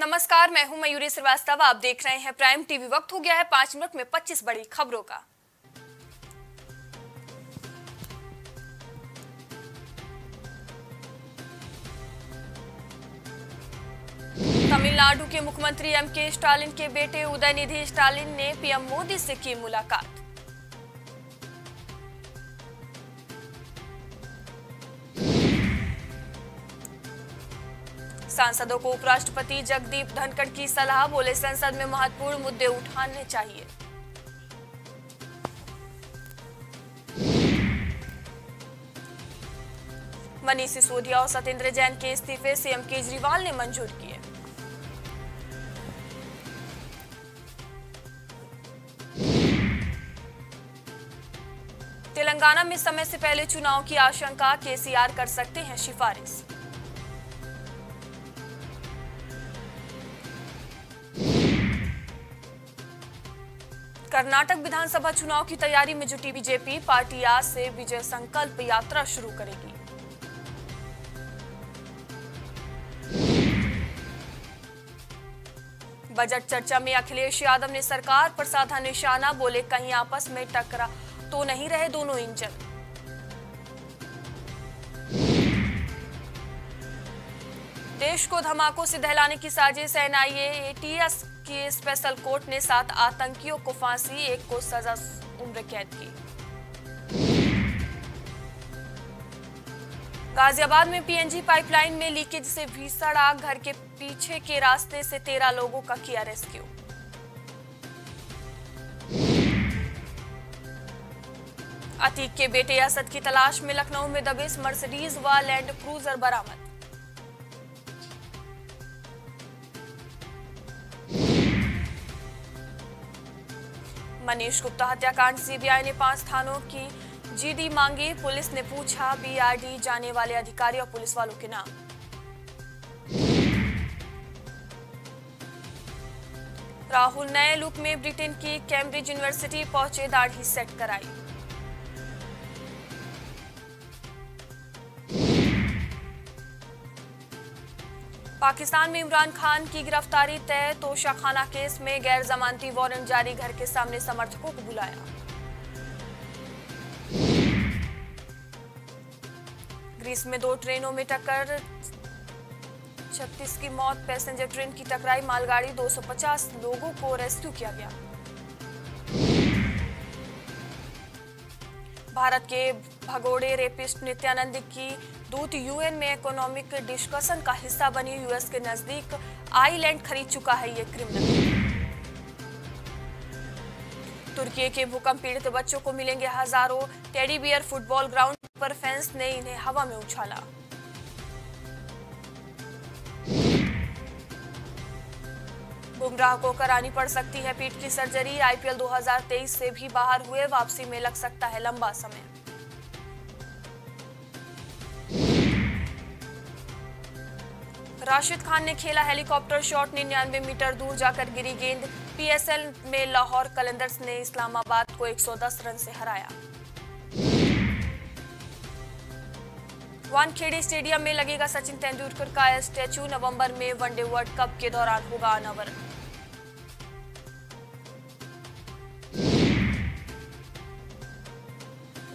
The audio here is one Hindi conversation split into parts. नमस्कार, मैं हूं मयूरी श्रीवास्तव। आप देख रहे हैं प्राइम टीवी। वक्त हो गया है 5 मिनट में 25 बड़ी खबरों का। तमिलनाडु के मुख्यमंत्री एम के स्टालिन के बेटे उदयनिधि स्टालिन ने पीएम मोदी से की मुलाकात। सांसदों को उपराष्ट्रपति जगदीप धनखड़ की सलाह, बोले संसद में महत्वपूर्ण मुद्दे उठाने चाहिए। मनीष सिसोदिया और सत्येंद्र जैन के इस्तीफे सीएम केजरीवाल ने मंजूर किए। तेलंगाना में समय से पहले चुनाव की आशंका, केसीआर कर सकते हैं सिफारिश। कर्नाटक विधानसभा चुनाव की तैयारी में जुटी बीजेपी, पार्टी आज से विजय संकल्प यात्रा शुरू करेगी। बजट चर्चा में अखिलेश यादव ने सरकार पर साधा निशाना, बोले कहीं आपस में टकरा तो नहीं रहे दोनों इंजन। देश को धमाकों से दहलाने की साजिश, एनआईए एटीएस की स्पेशल कोर्ट ने 7 आतंकियों को फांसी, 1 को सजा उम्र कैद की। गाजियाबाद में पीएनजी पाइपलाइन में लीकेज से भीषण आग, घर के पीछे के रास्ते से 13 लोगों का किया रेस्क्यू। अतीक के बेटे असद की तलाश में, लखनऊ में दबे मर्सिडीज व लैंड क्रूजर बरामद। मनीष गुप्ता हत्याकांड, सीबीआई ने 5 थानों की जीडी मांगी, पुलिस ने पूछा बीआरडी जाने वाले अधिकारी और पुलिस वालों के नाम। राहुल नए लुक में ब्रिटेन की कैम्ब्रिज यूनिवर्सिटी पहुंचे, दाढ़ी सेट कराई। पाकिस्तान में इमरान खान की गिरफ्तारी तय, तोशाखाना केस में गैर जमानती वारंट जारी, घर के सामने समर्थकों को बुलाया। ग्रीस में 2 ट्रेनों में टक्कर, 36 की मौत, पैसेंजर ट्रेन की टकराई मालगाड़ी, 250 लोगों को रेस्क्यू किया गया। भारत के भगोड़े रेपिस्ट नित्यानंद की दूत यूएन में इकोनॉमिक डिस्कशन का हिस्सा बनी, यूएस के नजदीक आइलैंड खरीद चुका है ये क्रिमिनल। तुर्की के भूकंप पीड़ित बच्चों को मिलेंगे हजारों टेडी बियर, फुटबॉल ग्राउंड पर फैंस ने इन्हें हवा में उछाला। बुमराह को करानी पड़ सकती है पीठ की सर्जरी, आईपीएल 2023 से भी बाहर हुए, वापसी में लग सकता है लंबा समय। राशिद खान ने खेला हेलीकॉप्टर शॉट, 99 मीटर दूर जाकर गिरी गेंद, पीएसएल में लाहौर कलंदर्स ने इस्लामाबाद को 110 रन से हराया। वानखेड़े स्टेडियम में लगेगा सचिन तेंदुलकर का स्टैचू, नवंबर में वनडे वर्ल्ड कप के दौरान होगा अनावरण।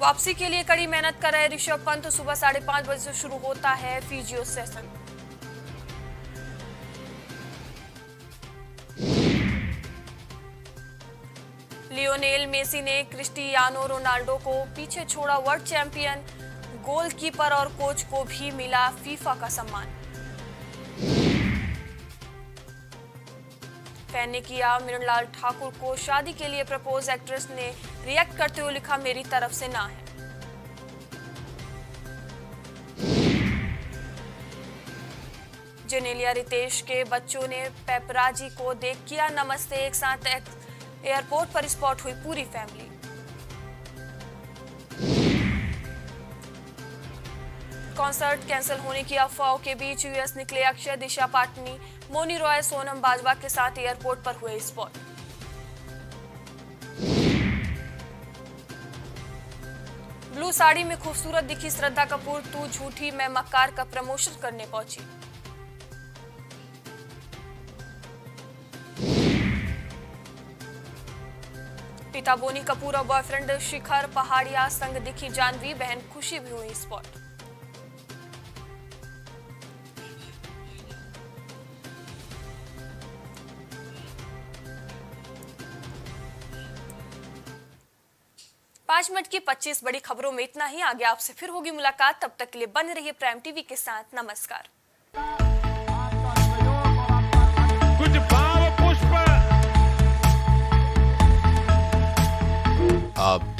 वापसी के लिए कड़ी मेहनत कर रहे ऋषभ पंत, सुबह 5:30 बजे से शुरू होता है फिजियो सेशन। लियोनेल मेसी ने क्रिस्टियानो रोनाल्डो को पीछे छोड़ा, वर्ल्ड चैंपियन गोलकीपर और कोच को भी मिला फीफा का सम्मान। फैन ने किया मृणाल ठाकुर को शादी के लिए प्रपोज, एक्ट्रेस ने रिएक्ट करते हुए लिखा मेरी तरफ से ना है। जेनेलिया रितेश के बच्चों ने पेपराजी को देख किया नमस्ते, एक साथ एयरपोर्ट पर स्पॉट हुई पूरी फैमिली। कॉन्सर्ट कैंसिल होने की अफवाहों के बीच यूएस निकले अक्षय, दिशा पाटनी, मोनी रॉय, सोनम बाजवा के साथ एयरपोर्ट पर हुए स्पॉट। ब्लू साड़ी में खूबसूरत दिखी श्रद्धा कपूर, तू झूठी मैं मक्कार का प्रमोशन करने पहुंची। पिता बोनी कपूर और बॉयफ्रेंड शिखर पहाड़िया संग दिखी जानवी, बहन खुशी भी हुई स्पॉट। पांच मिनट की 25 बड़ी खबरों में इतना ही। आगे आपसे फिर होगी मुलाकात, तब तक के लिए बने रहिए प्राइम टीवी के साथ। नमस्कार। कुछ भाव पुष्प आप